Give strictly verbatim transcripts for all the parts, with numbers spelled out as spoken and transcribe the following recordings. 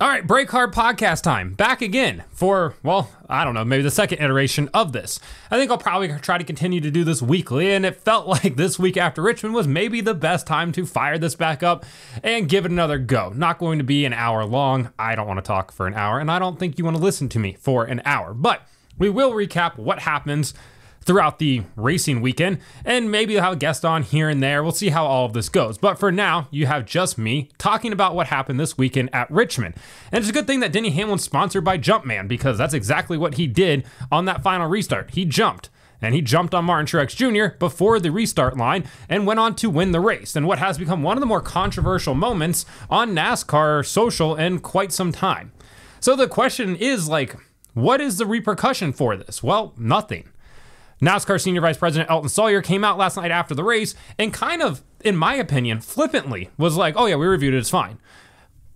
All right, BrakeHard podcast time. Back again for, well, I don't know, maybe the second iteration of this. I think I'll probably try to continue to do this weekly, and it felt like this week after Richmond was maybe the best time to fire this back up and give it another go. Not going to be an hour long. I don't want to talk for an hour, and I don't think you want to listen to me for an hour. But we will recap what happens throughout the racing weekend, and maybe I'll have a guest on here and there. We'll see how all of this goes. But for now, you have just me talking about what happened this weekend at Richmond. And it's a good thing that Denny Hamlin's sponsored by Jumpman, because that's exactly what he did on that final restart. He jumped, and he jumped on Martin Truex Junior before the restart line and went on to win the race, and what has become one of the more controversial moments on NASCAR social in quite some time. So the question is, like, what is the repercussion for this? Well, nothing. NASCAR Senior Vice President Elton Sawyer came out last night after the race and kind of, in my opinion, flippantly was like, oh yeah, we reviewed it, it's fine.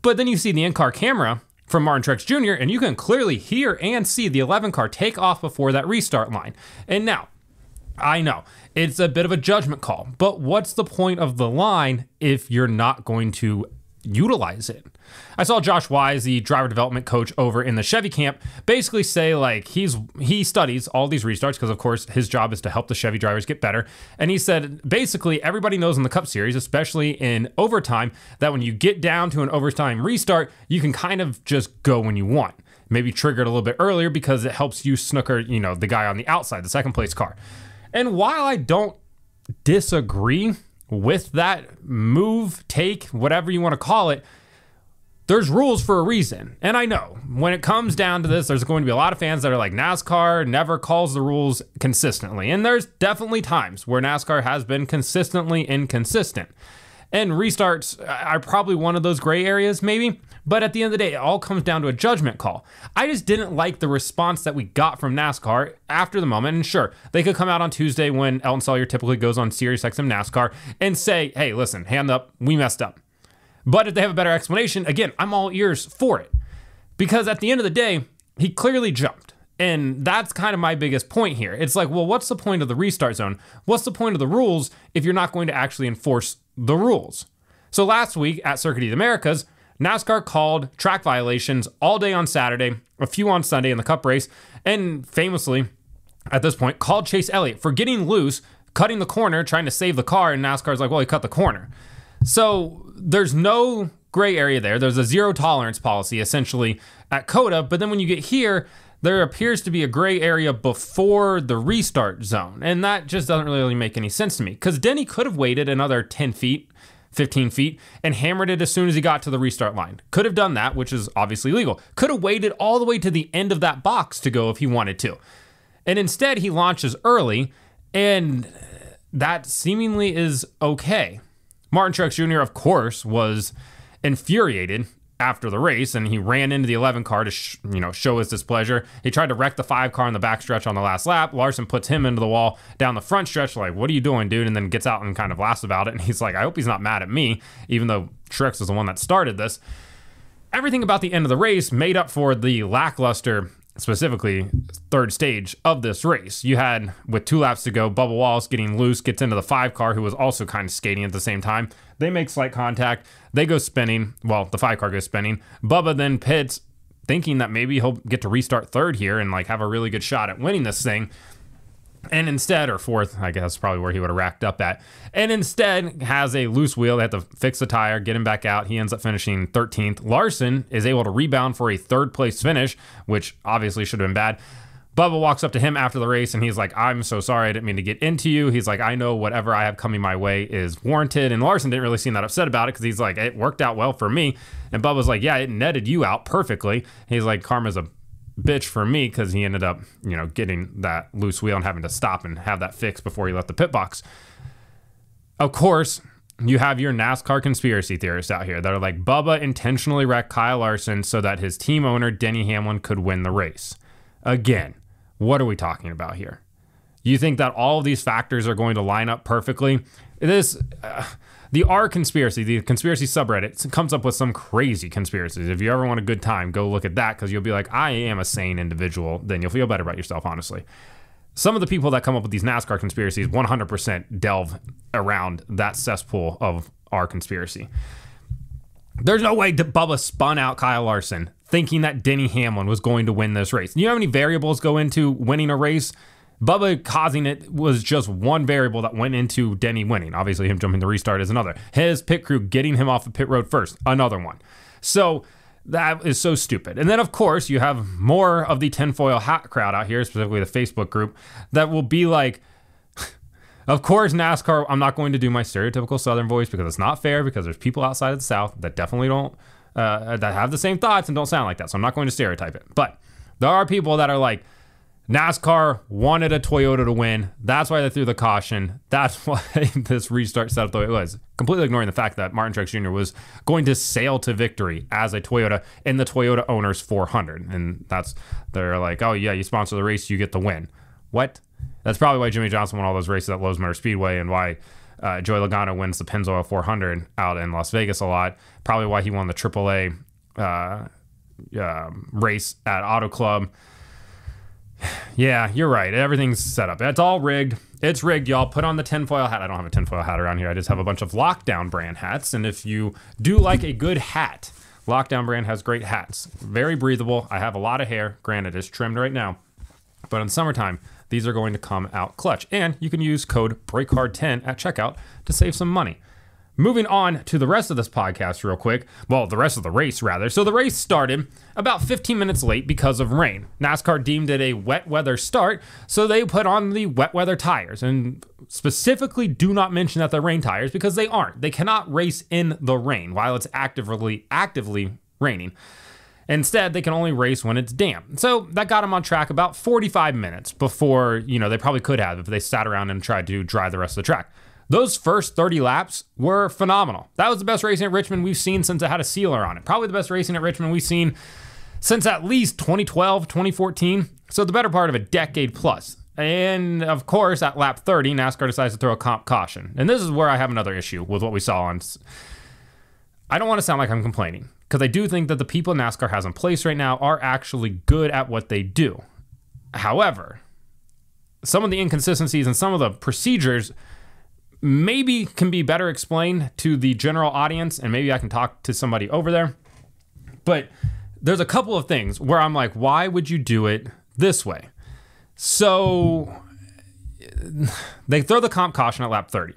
But then you see the in-car camera from Martin Truex Junior, and you can clearly hear and see the eleven car take off before that restart line. And now, I know, it's a bit of a judgment call, but what's the point of the line if you're not going to utilize it? I saw Josh Wise, the driver development coach over in the Chevy camp, basically say like he's he studies all these restarts because of course his job is to help the Chevy drivers get better. And he said basically everybody knows in the Cup Series, especially in overtime, that when you get down to an overtime restart, you can kind of just go when you want. Maybe trigger it a little bit earlier because it helps you snooker, you know, the guy on the outside, the second place car. And while I don't disagree with that move, take, whatever you want to call it, there's rules for a reason. And I know when it comes down to this, there's going to be a lot of fans that are like, NASCAR never calls the rules consistently. And there's definitely times where NASCAR has been consistently inconsistent. And restarts are probably one of those gray areas, maybe. But at the end of the day, it all comes down to a judgment call. I just didn't like the response that we got from NASCAR after the moment. And sure, they could come out on Tuesday when Elton Sawyer typically goes on SiriusXM NASCAR and say, hey, listen, hand up, we messed up. But if they have a better explanation, again, I'm all ears for it. Because at the end of the day, he clearly jumped. And that's kind of my biggest point here. It's like, well, what's the point of the restart zone? What's the point of the rules if you're not going to actually enforce the rules? So last week at Circuit of the Americas, NASCAR called track violations all day on Saturday, a few on Sunday in the Cup race, and famously, at this point, called Chase Elliott for getting loose, cutting the corner, trying to save the car, and NASCAR's like, well, he cut the corner. So there's no gray area there. There's a zero tolerance policy, essentially, at COTA, but then when you get here, there appears to be a gray area before the restart zone. And that just doesn't really make any sense to me, because Denny could have waited another ten feet, fifteen feet and hammered it as soon as he got to the restart line. Could have done that, which is obviously legal. Could have waited all the way to the end of that box to go if he wanted to. And instead he launches early, and that seemingly is okay. Martin Truex Junior, of course, was infuriated after the race, and he ran into the eleven car to sh you know show his displeasure. He tried to wreck the five car in the backstretch on the last lap. Larson puts him into the wall down the front stretch, like, what are you doing, dude? And then gets out and kind of laughs about it, and he's like, I hope he's not mad at me, even though Truex was the one that started this. Everything about the end of the race made up for the lackluster, specifically third stage of this race. You had, with two laps to go, Bubba Wallace getting loose, gets into the five car, who was also kind of skating at the same time. They make slight contact. They go spinning. Well, the five car goes spinning. Bubba then pits, thinking that maybe he'll get to restart third here and like have a really good shot at winning this thing. And instead, or fourth, I guess, probably where he would have racked up at. And instead has a loose wheel. They have to fix the tire, get him back out. He ends up finishing thirteenth. Larson is able to rebound for a third place finish, which obviously should have been bad. Bubba walks up to him after the race, and he's like, I'm so sorry, I didn't mean to get into you. He's like, I know whatever I have coming my way is warranted. And Larson didn't really seem that upset about it, because he's like, it worked out well for me. And Bubba's like, yeah, it netted you out perfectly. And he's like, karma's a bitch for me, because he ended up, you know, getting that loose wheel and having to stop and have that fixed before he left the pit box. Of course, you have your NASCAR conspiracy theorists out here that are like, Bubba intentionally wrecked Kyle Larson so that his team owner, Denny Hamlin, could win the race. Again, what are we talking about here? You think that all of these factors are going to line up perfectly? This, uh, the R conspiracy, the conspiracy subreddit, comes up with some crazy conspiracies. If you ever want a good time, go look at that, because you'll be like, I am a sane individual. Then you'll feel better about yourself, honestly. Some of the people that come up with these NASCAR conspiracies one hundred percent delve around that cesspool of R conspiracy. There's no way that Bubba spun out Kyle Larson thinking that Denny Hamlin was going to win this race. You know how many variables go into winning a race? Bubba causing it was just one variable that went into Denny winning. Obviously, him jumping the restart is another. His pit crew getting him off of pit road first, another one. So that is so stupid. And then, of course, you have more of the tinfoil hat crowd out here, specifically the Facebook group, that will be like, of course, NASCAR, I'm not going to do my stereotypical Southern voice because it's not fair, because there's people outside of the South that definitely don't, uh, that have the same thoughts and don't sound like that. So I'm not going to stereotype it. But there are people that are like, NASCAR wanted a Toyota to win. That's why they threw the caution. That's why this restart set up the way it was. Completely ignoring the fact that Martin Truex Junior was going to sail to victory as a Toyota in the Toyota Owners four hundred. And that's, they're like, oh yeah, you sponsor the race, you get the win. What? That's probably why Jimmy Johnson won all those races at Lowe's Motor Speedway, and why uh, Joey Logano wins the Pennzoil four hundred out in Las Vegas a lot. Probably why he won the triple A uh, uh, race at Auto Club. Yeah, you're right. Everything's set up. It's all rigged. It's rigged, y'all. Put on the tinfoil hat. I don't have a tinfoil hat around here. I just have a bunch of Lockdown brand hats. And if you do like a good hat, Lockdown brand has great hats. Very breathable. I have a lot of hair. Granted, it's trimmed right now, but in summertime, these are going to come out clutch. And you can use code BRAKEHARD ten at checkout to save some money. Moving on to the rest of this podcast real quick. Well, the rest of the race, rather. So the race started about fifteen minutes late because of rain. NASCAR deemed it a wet weather start, so they put on the wet weather tires. And specifically do not mention that they're rain tires, because they aren't. They cannot race in the rain while it's actively, actively raining. Instead, they can only race when it's damp. So that got them on track about forty-five minutes before, you know, they probably could have if they sat around and tried to dry the rest of the track. Those first thirty laps were phenomenal. That was the best racing at Richmond we've seen since it had a sealer on it. Probably the best racing at Richmond we've seen since at least twenty twelve, twenty fourteen. So the better part of a decade plus. And of course, at lap thirty, NASCAR decides to throw a comp caution. And this is where I have another issue with what we saw on. I don't want to sound like I'm complaining, because I do think that the people NASCAR has in place right now are actually good at what they do. However, some of the inconsistencies and some of the procedures maybe can be better explained to the general audience, and maybe I can talk to somebody over there. But there's a couple of things where I'm like, why would you do it this way? So they throw the comp caution at lap thirty,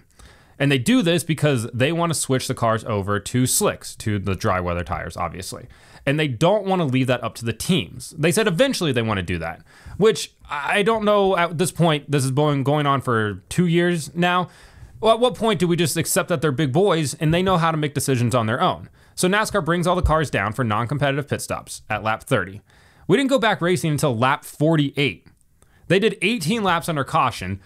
and they do this because they want to switch the cars over to slicks, to the dry weather tires, obviously. And they don't want to leave that up to the teams. They said eventually they want to do that, which I don't know at this point. This has been going on for two years now. Well, at what point do we just accept that they're big boys and they know how to make decisions on their own? So NASCAR brings all the cars down for non-competitive pit stops at lap thirty. We didn't go back racing until lap forty-eight. They did eighteen laps under caution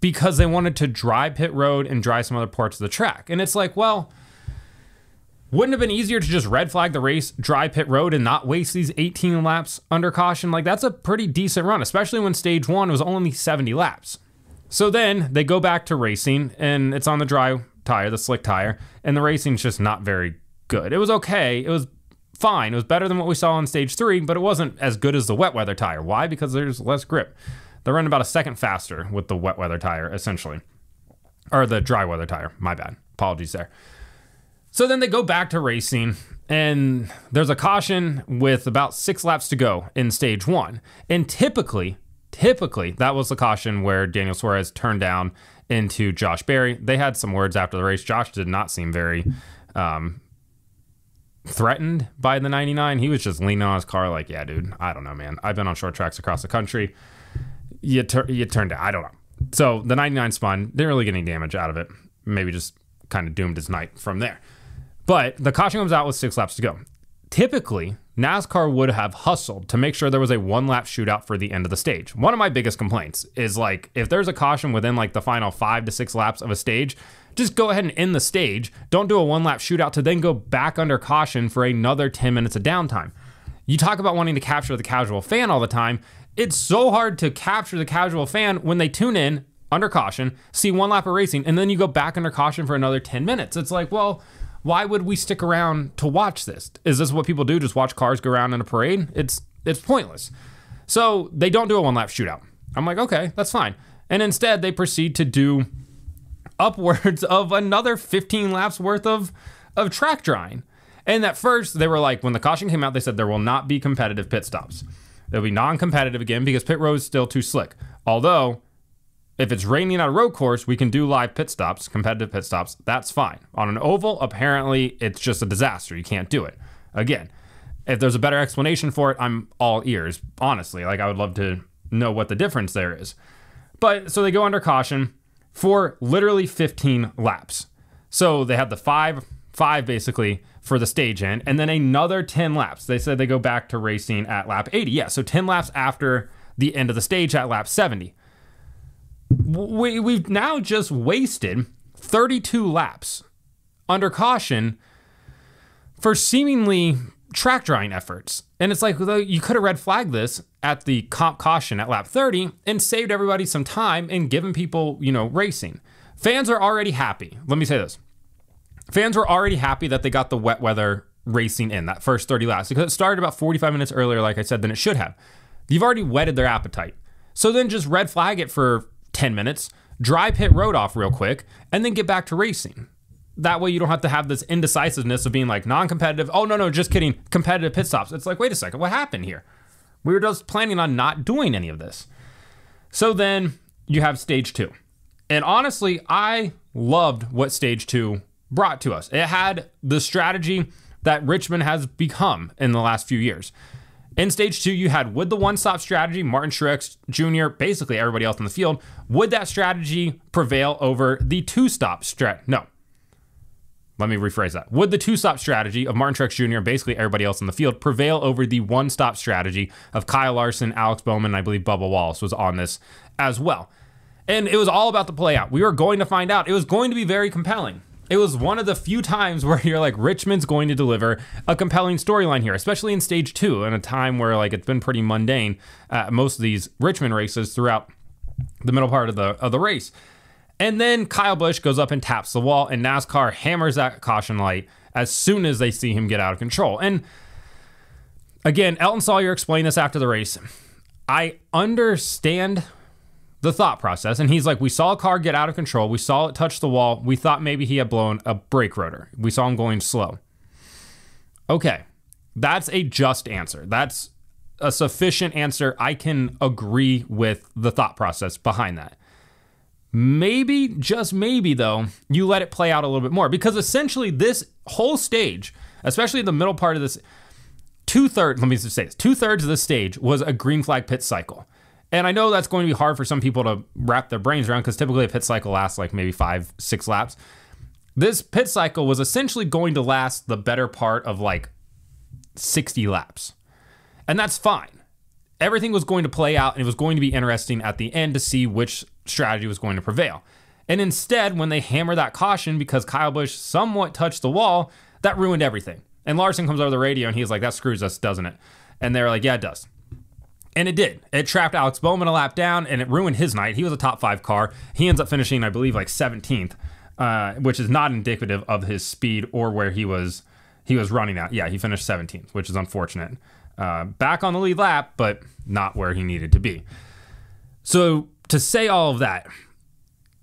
because they wanted to dry pit road and dry some other parts of the track. And it's like, well, wouldn't it have been easier to just red flag the race, dry pit road, and not waste these eighteen laps under caution? Like, that's a pretty decent run, especially when stage one was only seventy laps. So then they go back to racing, and it's on the dry tire, the slick tire, and the racing's just not very good. It was okay. It was fine. It was better than what we saw on stage three, but it wasn't as good as the wet weather tire. Why? Because there's less grip. They run about a second faster with the wet weather tire, essentially. Or the dry weather tire. My bad. Apologies there. So then they go back to racing, and there's a caution with about six laps to go in stage one. And typically... Typically, that was the caution where Daniel Suarez turned down into Josh Berry. They had some words after the race. Josh did not seem very um, threatened by the ninety-nine. He was just leaning on his car like, yeah, dude, I don't know, man. I've been on short tracks across the country. You, tur you turned down. I don't know. So the ninety-nine spun. Didn't really get any damage out of it. Maybe just kind of doomed his night from there. But the caution comes out with six laps to go. Typically, NASCAR would have hustled to make sure there was a one-lap shootout for the end of the stage. One of my biggest complaints is, like, if there's a caution within, like, the final five to six laps of a stage, just go ahead and end the stage. Don't do a one-lap shootout to then go back under caution for another ten minutes of downtime. You talk about wanting to capture the casual fan all the time. It's so hard to capture the casual fan when they tune in under caution, see one lap of racing, and then you go back under caution for another ten minutes. It's like, well... why would we stick around to watch this? Is this what people do? Just watch cars go around in a parade? It's it's pointless. So they don't do a one-lap shootout. I'm like, okay, that's fine. And instead, they proceed to do upwards of another fifteen laps worth of, of track drying. And at first, they were like, when the caution came out, they said there will not be competitive pit stops. They'll be non-competitive again because pit road is still too slick. Although, if it's raining on a road course, we can do live pit stops, competitive pit stops. That's fine. On an oval, apparently, it's just a disaster. You can't do it. Again, if there's a better explanation for it, I'm all ears, honestly. Like, I would love to know what the difference there is. But, so they go under caution for literally fifteen laps. So they had the five, five basically for the stage end, and then another ten laps. They said they go back to racing at lap eighty. Yeah, so ten laps after the end of the stage at lap seventy. We, we've now just wasted thirty-two laps under caution for seemingly track drying efforts. And it's like, well, you could have red flagged this at the comp caution at lap thirty and saved everybody some time and given people, you know, racing. Fans are already happy. Let me say this. Fans were already happy that they got the wet weather racing in that first thirty laps, because it started about forty-five minutes earlier, like I said, than it should have. You've already whetted their appetite. So then just red flag it for ten minutes, dry pit road off real quick, and then get back to racing. That way you don't have to have this indecisiveness of being like non-competitive. Oh, no, no, just kidding. Competitive pit stops. It's like, wait a second, what happened here? We were just planning on not doing any of this. So then you have stage two. And honestly, I loved what stage two brought to us. It had the strategy that Richmond has become in the last few years. In stage two, you had, would the one-stop strategy, Martin Truex Junior, basically everybody else in the field, would that strategy prevail over the two-stop strategy? No. Let me rephrase that. Would the two-stop strategy of Martin Truex Junior and basically everybody else in the field prevail over the one-stop strategy of Kyle Larson, Alex Bowman, and I believe Bubba Wallace was on this as well? And it was all about the play out. We were going to find out. It was going to be very compelling. It was one of the few times where you're like, Richmond's going to deliver a compelling storyline here, especially in stage two, in a time where like it's been pretty mundane uh, most of these Richmond races throughout the middle part of the of the race. And then Kyle Busch goes up and taps the wall, and NASCAR hammers that caution light as soon as they see him get out of control. And again, Elton Sawyer explained this after the race. I understand the thought process, and he's like, we saw a car get out of control. We saw it touch the wall. We thought maybe he had blown a brake rotor. We saw him going slow. Okay, that's a just answer. That's a sufficient answer. I can agree with the thought process behind that. Maybe, just maybe though, you let it play out a little bit more, because essentially this whole stage, especially the middle part of this, two-thirds, let me just say this, two-thirds of the stage was a green flag pit cycle. And I know that's going to be hard for some people to wrap their brains around, because typically a pit cycle lasts like maybe five, six laps. This pit cycle was essentially going to last the better part of like sixty laps. And that's fine. Everything was going to play out, and it was going to be interesting at the end to see which strategy was going to prevail. And instead, when they hammer that caution because Kyle Busch somewhat touched the wall, that ruined everything. And Larson comes over the radio and he's like, that screws us, doesn't it? And they're like, yeah, it does. And it did. It trapped Alex Bowman a lap down, and it ruined his night. He was a top five car. He ends up finishing, I believe, like seventeenth, uh, which is not indicative of his speed or where he was he was running at. Yeah, he finished seventeenth, which is unfortunate. Uh, back on the lead lap, but not where he needed to be. So to say all of that,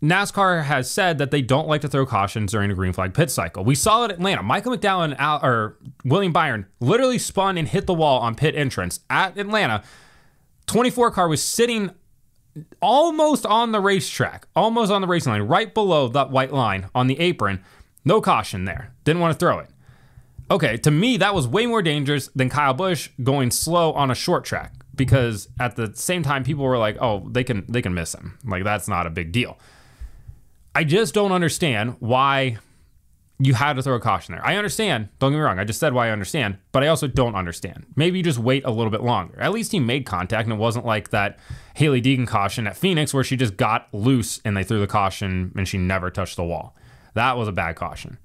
NASCAR has said that they don't like to throw cautions during a green flag pit cycle. We saw it at Atlanta. Michael McDowell and Al, or William Byron literally spun and hit the wall on pit entrance at Atlanta. twenty-four car was sitting almost on the racetrack, almost on the racing line, right below that white line on the apron. No caution there. Didn't want to throw it. Okay, to me, that was way more dangerous than Kyle Busch going slow on a short track, because at the same time, people were like, oh, they can they can miss him. Like, that's not a big deal. I just don't understand why you had to throw a caution there. I understand, don't get me wrong, I just said why I understand, but I also don't understand. Maybe you just wait a little bit longer. At least he made contact, and it wasn't like that Haley Deegan caution at Phoenix where she just got loose and they threw the caution and she never touched the wall. That was a bad caution.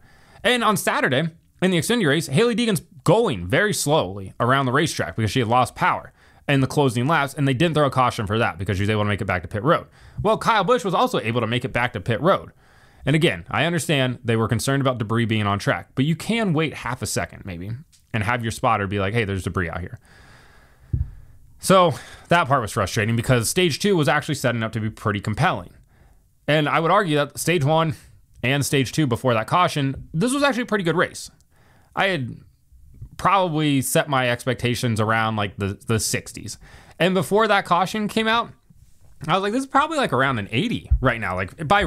And on Saturday, in the Xfinity race, Haley Deegan's going very slowly around the racetrack because she had lost power in the closing laps, and they didn't throw a caution for that because she was able to make it back to pit road. Well, Kyle Busch was also able to make it back to pit road. And again, I understand they were concerned about debris being on track, but you can wait half a second maybe and have your spotter be like, hey, there's debris out here. So that part was frustrating because stage two was actually setting up to be pretty compelling. And I would argue that stage one and stage two before that caution, this was actually a pretty good race. I had probably set my expectations around like the, the sixties. And before that caution came out, I was like, this is probably like around an eighty right now. Like by,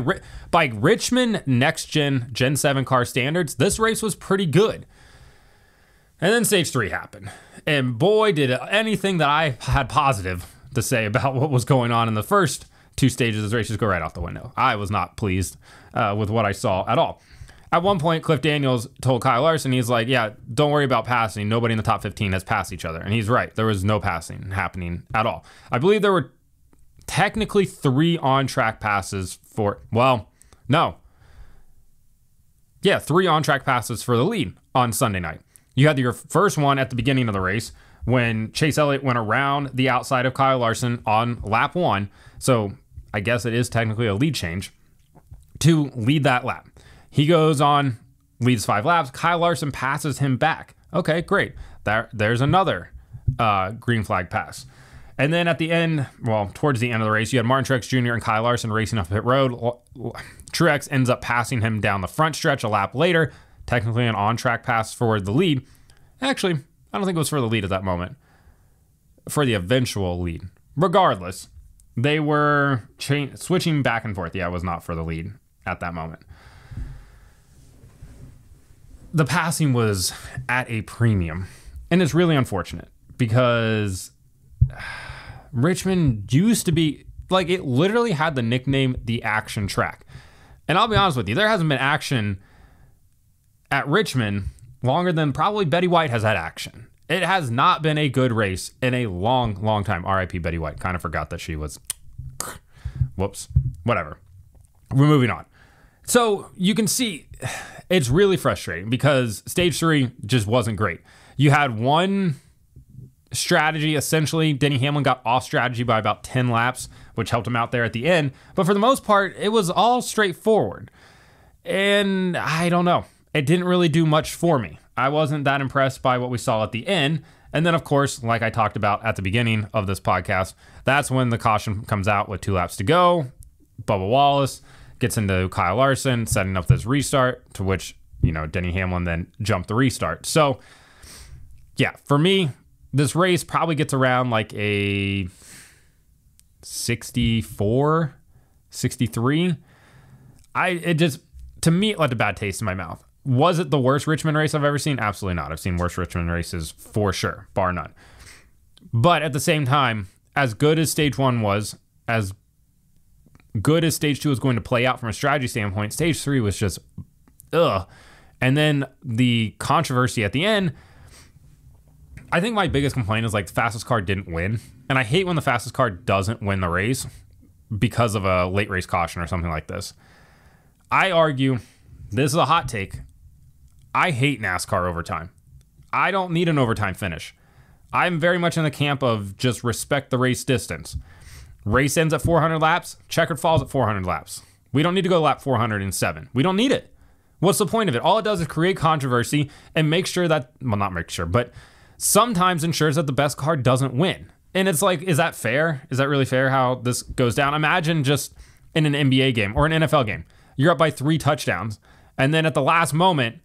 by Richmond next gen, gen seven car standards, this race was pretty good. And then stage three happened. And boy, did anything that I had positive to say about what was going on in the first two stages of the race just go right off the window. I was not pleased uh, with what I saw at all. At one point, Cliff Daniels told Kyle Larson, he's like, yeah, don't worry about passing. Nobody in the top fifteen has passed each other. And he's right. There was no passing happening at all. I believe there were technically three on-track passes for, well, no. Yeah, three on-track passes for the lead on Sunday night. You had your first one at the beginning of the race when Chase Elliott went around the outside of Kyle Larson on lap one. So I guess it is technically a lead change to lead that lap. He goes on, leads five laps. Kyle Larson passes him back. Okay, great. There, there's another uh, green flag pass. And then at the end, well, towards the end of the race, you had Martin Truex Junior and Kyle Larson racing up pit road. Truex ends up passing him down the front stretch a lap later. Technically an on-track pass for the lead. Actually, I don't think it was for the lead at that moment. For the eventual lead. Regardless, they were switching back and forth. Yeah, it was not for the lead at that moment. The passing was at a premium, and it's really unfortunate because Richmond used to be, like, it literally had the nickname the action track. And I'll be honest with you, there hasn't been action at Richmond longer than probably Betty White has had action. It has not been a good race in a long, long time. R I P Betty White. Kind of forgot that she was, whoops, whatever. We're moving on. So you can see it's really frustrating because stage three just wasn't great. You had one strategy, essentially. Denny Hamlin got off strategy by about ten laps, which helped him out there at the end. But for the most part, it was all straightforward. And I don't know. It didn't really do much for me. I wasn't that impressed by what we saw at the end. And then, of course, like I talked about at the beginning of this podcast, that's when the caution comes out with two laps to go. Bubba Wallace gets into Kyle Larson, setting up this restart, to which, you know, Denny Hamlin then jumped the restart. So, yeah, for me, this race probably gets around like a sixty-four, sixty-three. I, it just, to me, it left a bad taste in my mouth. Was it the worst Richmond race I've ever seen? Absolutely not. I've seen worse Richmond races for sure, bar none. But at the same time, as good as stage one was, as good as stage two was going to play out from a strategy standpoint, stage three was just, ugh. And then the controversy at the end, I think my biggest complaint is like the fastest car didn't win. And I hate when the fastest car doesn't win the race because of a late race caution or something like this. I argue, this is a hot take, I hate NASCAR overtime. I don't need an overtime finish. I'm very much in the camp of just respect the race distance. Race ends at four hundred laps, checkered falls at four hundred laps. We don't need to go to lap four hundred seven. We don't need it. What's the point of it? All it does is create controversy and make sure that, well, not make sure, but sometimes ensures that the best car doesn't win. And it's like, is that fair? Is that really fair how this goes down? Imagine just in an N B A game or an N F L game, you're up by three touchdowns. And then at the last moment,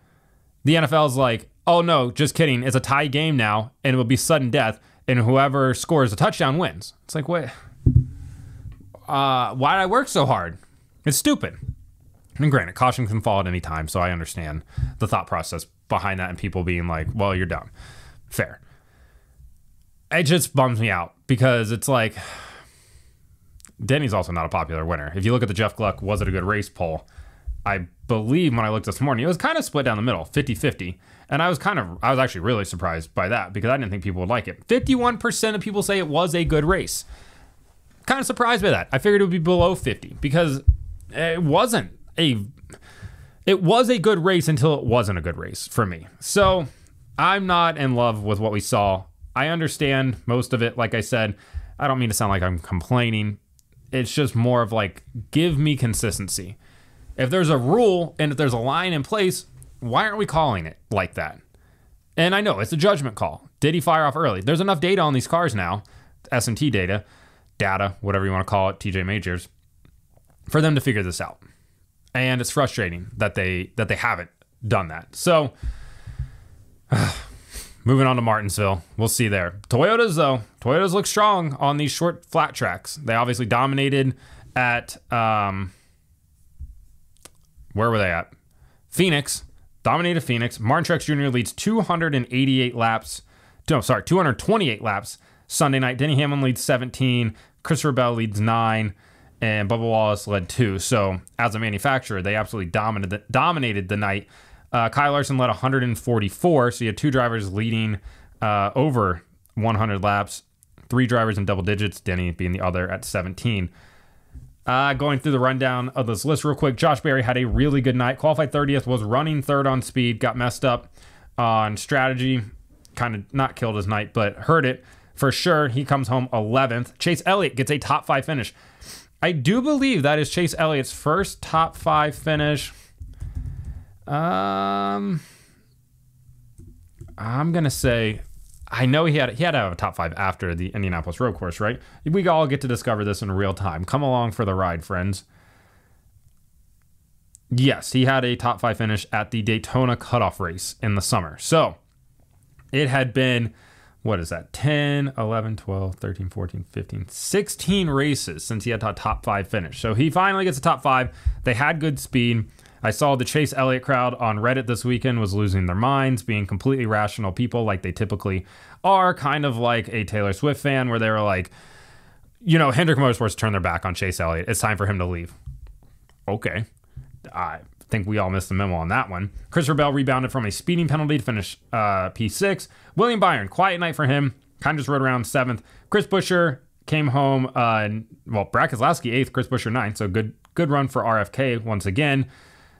the N F L's like, oh no, just kidding. It's a tie game now, and it will be sudden death, and whoever scores a touchdown wins. It's like, wait, uh, why did I work so hard? It's stupid. And granted, caution can fall at any time, so I understand the thought process behind that and people being like, well, you're dumb. Fair. It just bums me out because it's like, Denny's also not a popular winner. If you look at the Jeff Gluck, was it a good race poll? I believe when I looked this morning, it was kind of split down the middle, fifty fifty. And I was kind of, I was actually really surprised by that because I didn't think people would like it. fifty-one percent of people say it was a good race. Kind of surprised by that. I figured it would be below fifty because it wasn't a, it was a good race until it wasn't a good race for me. So I'm not in love with what we saw. I understand most of it. Like I said, I don't mean to sound like I'm complaining. It's just more of like, give me consistency. If there's a rule and if there's a line in place, why aren't we calling it like that? And I know it's a judgment call. Did he fire off early? There's enough data on these cars now, S and T data, data, whatever you want to call it, T J Majors, for them to figure this out. And it's frustrating that they that they haven't done that. So, Moving on to Martinsville. We'll see there. Toyotas, though. Toyotas look strong on these short, flat tracks. They obviously dominated at... Um, where were they at? Phoenix. Dominated Phoenix. Martin Truex Junior leads two hundred eighty-eight laps. No, sorry, two hundred twenty-eight laps Sunday night. Denny Hamlin leads seventeen. Christopher Bell leads nine. And Bubba Wallace led two. So, as a manufacturer, they absolutely dominated the, dominated the night. Uh, Kyle Larson led one hundred forty-four, so you had two drivers leading uh, over one hundred laps, three drivers in double digits, Denny being the other at seventeen. Uh, going through the rundown of this list real quick, Josh Berry had a really good night. Qualified thirtieth, was running third on speed, got messed up on strategy, kind of not killed his night, but hurt it for sure. He comes home eleventh. Chase Elliott gets a top five finish. I do believe that is Chase Elliott's first top five finish. Um, I'm going to say, I know he had, he had to have a top five after the Indianapolis road course, right? We all get to discover this in real time. Come along for the ride, friends. Yes, he had a top five finish at the Daytona cutoff race in the summer. So it had been, what is that? ten, eleven, twelve, thirteen, fourteen, fifteen, sixteen races since he had a top five finish. So he finally gets a top five. They had good speed. I saw the Chase Elliott crowd on Reddit this weekend was losing their minds, being completely rational people like they typically are, kind of like a Taylor Swift fan where they were like, you know, Hendrick Motorsports turned their back on Chase Elliott. It's time for him to leave. Okay. I think we all missed the memo on that one. Christopher Bell rebounded from a speeding penalty to finish uh, P six. William Byron, quiet night for him. Kind of just rode around seventh. Chris Buescher came home, uh, well, Brad Keselowski eighth, Chris Buescher ninth, so good, good run for R F K once again.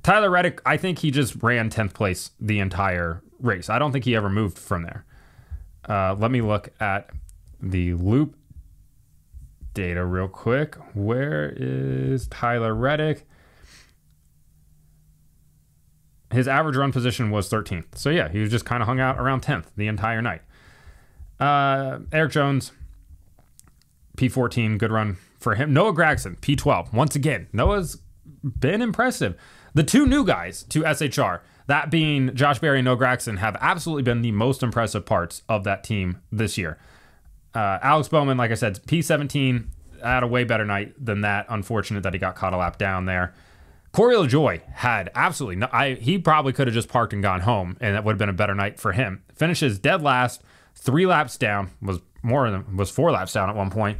Tyler Reddick, I think he just ran tenth place the entire race. I don't think he ever moved from there. Uh, let me look at the loop data real quick. Where is Tyler Reddick? His average run position was thirteenth. So, yeah, he was just kind of hung out around tenth the entire night. Uh, Eric Jones, P fourteen, good run for him. Noah Gragson, P twelve. Once again, Noah's been impressive. The two new guys to S H R, that being Josh Berry and Noah Gragson, have absolutely been the most impressive parts of that team this year. Uh, Alex Bowman, like I said, P seventeen, had a way better night than that. Unfortunate that he got caught a lap down there. Corey LaJoie had absolutely no, I, he probably could have just parked and gone home, and that would have been a better night for him. Finishes dead last, three laps down, was more than was four laps down at one point.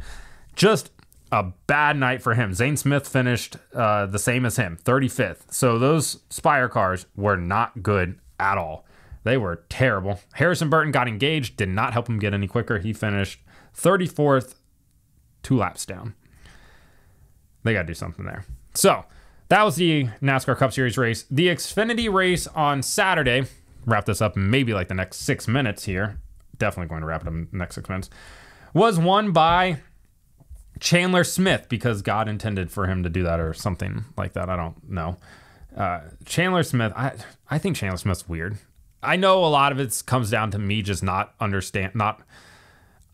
Just a bad night for him. Zane Smith finished uh, the same as him, thirty-fifth. So those Spire cars were not good at all. They were terrible. Harrison Burton got engaged, did not help him get any quicker. He finished thirty-fourth, two laps down. They got to do something there. So that was the NASCAR Cup Series race. The Xfinity race on Saturday, wrap this up in maybe like the next six minutes here. Definitely going to wrap it up in the next six minutes. Was won by Chandler Smith, because God intended for him to do that or something like that. I don't know. Uh, Chandler Smith, I I think Chandler Smith's weird. I know a lot of it comes down to me just not understand, not,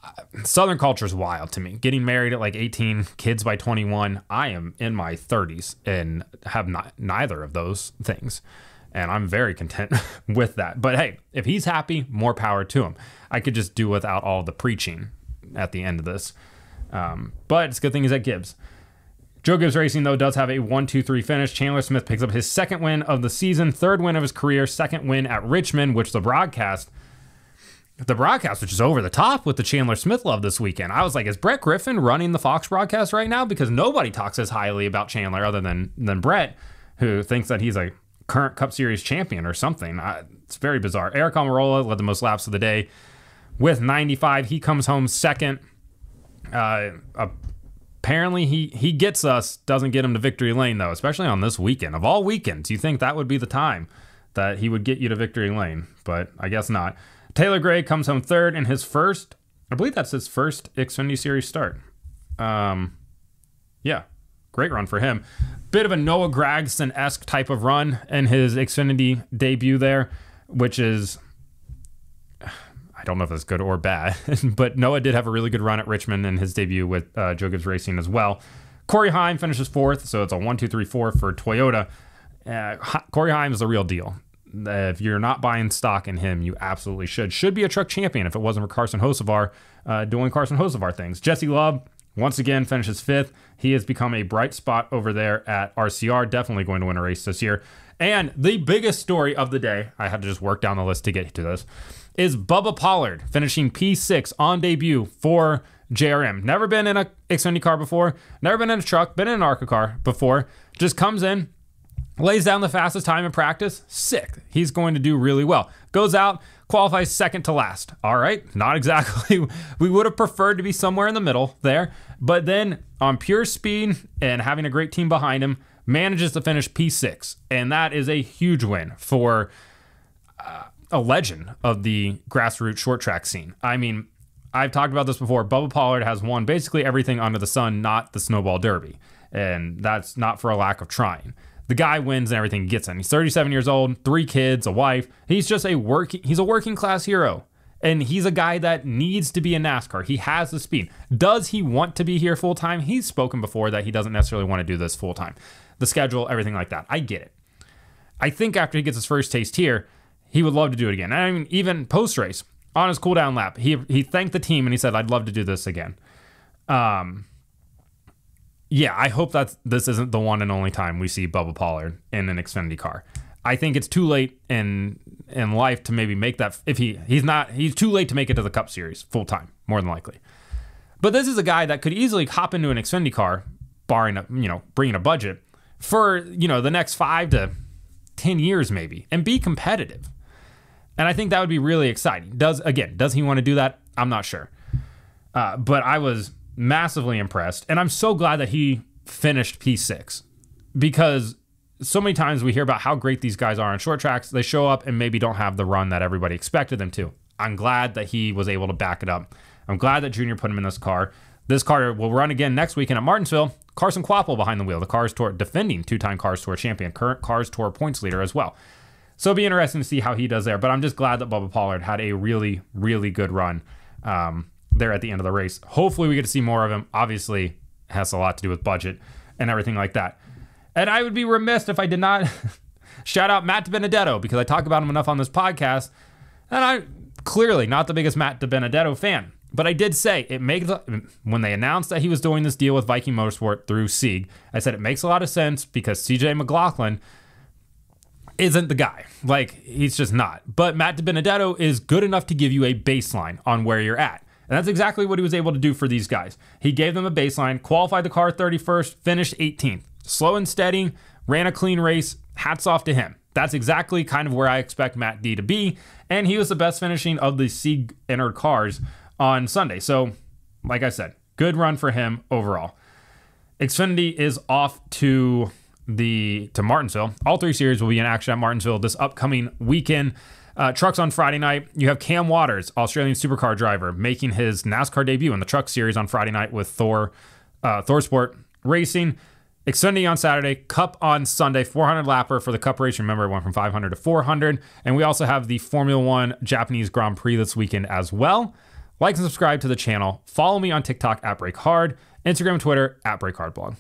uh, Southern culture's wild to me. Getting married at like eighteen, kids by twenty-one, I am in my thirties and have not neither of those things. And I'm very content with that. But hey, if he's happy, more power to him. I could just do without all the preaching at the end of this. Um, but it's a good thing he's at Gibbs. Joe Gibbs Racing, though, does have a one two three finish. Chandler Smith picks up his second win of the season, third win of his career, second win at Richmond, which the broadcast, the broadcast, which is over the top with the Chandler Smith love this weekend. I was like, is Brett Griffin running the Fox broadcast right now? Because nobody talks as highly about Chandler other than, than Brett, who thinks that he's a current Cup Series champion or something. I, it's very bizarre. Eric Almirola led the most laps of the day with ninety-five. He comes home second. Uh, apparently he, he gets us, doesn't get him to victory lane though, especially on this weekend. Of all weekends, you think that would be the time that he would get you to victory lane, but I guess not. Taylor Gray comes home third in his first, I believe that's his first Xfinity Series start. Um, yeah, great run for him. Bit of a Noah Gragson-esque type of run in his Xfinity debut there, which is... I don't know if that's good or bad, but Noah did have a really good run at Richmond in his debut with uh, Joe Gibbs Racing as well. Corey Heim finishes fourth, so it's a one two three four for Toyota. Uh, Corey Heim is the real deal. Uh, if you're not buying stock in him, you absolutely should. Should be a truck champion if it wasn't for Carson Hocevar uh, doing Carson Hocevar things. Jesse Love, once again, finishes fifth. He has become a bright spot over there at R C R. Definitely going to win a race this year. And the biggest story of the day, I had to just work down the list to get to this, is Bubba Pollard finishing P six on debut for J R M. Never been in a Xfinity car before. Never been in a truck. Been in an ARCA car before. Just comes in, lays down the fastest time in practice. Sick. He's going to do really well. Goes out, qualifies second to last. All right, not exactly. We would have preferred to be somewhere in the middle there. But then on pure speed and having a great team behind him, manages to finish P six. And that is a huge win for uh, a legend of the grassroots short track scene. I mean, I've talked about this before. Bubba Pollard has won basically everything under the sun, not the Snowball Derby. And that's not for a lack of trying. The guy wins and everything gets in. He's thirty-seven years old, three kids, a wife. He's just a working, he's a working class hero. And he's a guy that needs to be in NASCAR. He has the speed. Does he want to be here full time? He's spoken before that he doesn't necessarily want to do this full time. The schedule, everything like that. I get it. I think after he gets his first taste here, he would love to do it again. And I mean, even post-race, on his cool-down lap, he he thanked the team and he said, I'd love to do this again. Um, yeah, I hope that this isn't the one and only time we see Bubba Pollard in an Xfinity car. I think it's too late in in life to maybe make that. If he he's not, he's too late to make it to the Cup Series full-time, more than likely. But this is a guy that could easily hop into an Xfinity car, barring a, you know, bringing a budget, for, you know, the next five to ten years maybe, and be competitive. And I think that would be really exciting. Does, again, does he want to do that? I'm not sure. Uh, but I was massively impressed. And I'm so glad that he finished P six, because so many times we hear about how great these guys are on short tracks. They show up and maybe don't have the run that everybody expected them to. I'm glad that he was able to back it up. I'm glad that Junior put him in this car. This car will run again next weekend at Martinsville. Carson Quapple behind the wheel, the Cars Tour, defending two-time Cars Tour champion, current Cars Tour points leader as well. So it'll be interesting to see how he does there. But I'm just glad that Bubba Pollard had a really, really good run um, there at the end of the race. Hopefully we get to see more of him. Obviously, it has a lot to do with budget and everything like that. And I would be remiss if I did not shout out Matt DiBenedetto, because I talk about him enough on this podcast. And I'm clearly not the biggest Matt DiBenedetto fan. But I did say, it makes, when they announced that he was doing this deal with Viking Motorsport through Sieg, I said it makes a lot of sense because C J McLaughlin isn't the guy. Like, he's just not. But Matt DiBenedetto is good enough to give you a baseline on where you're at. And that's exactly what he was able to do for these guys. He gave them a baseline, qualified the car thirty-first, finished eighteenth. Slow and steady, ran a clean race. Hats off to him. That's exactly kind of where I expect Matt D to be. And he was the best finishing of the Sieg entered cars on Sunday. So, like I said, good run for him overall. Xfinity is off to the to Martinsville. All three series will be in action at Martinsville this upcoming weekend. Uh, trucks on Friday night. You have Cam Waters, Australian supercar driver, making his NASCAR debut in the truck series on Friday night with Thor, uh, ThorSport Racing. Xfinity on Saturday, Cup on Sunday, four hundred lapper for the Cup race. Remember, it went from five hundred to four hundred. And we also have the Formula One Japanese Grand Prix this weekend as well. Like and subscribe to the channel. Follow me on TikTok at BrakeHard, Instagram, Twitter at BrakeHardBlog.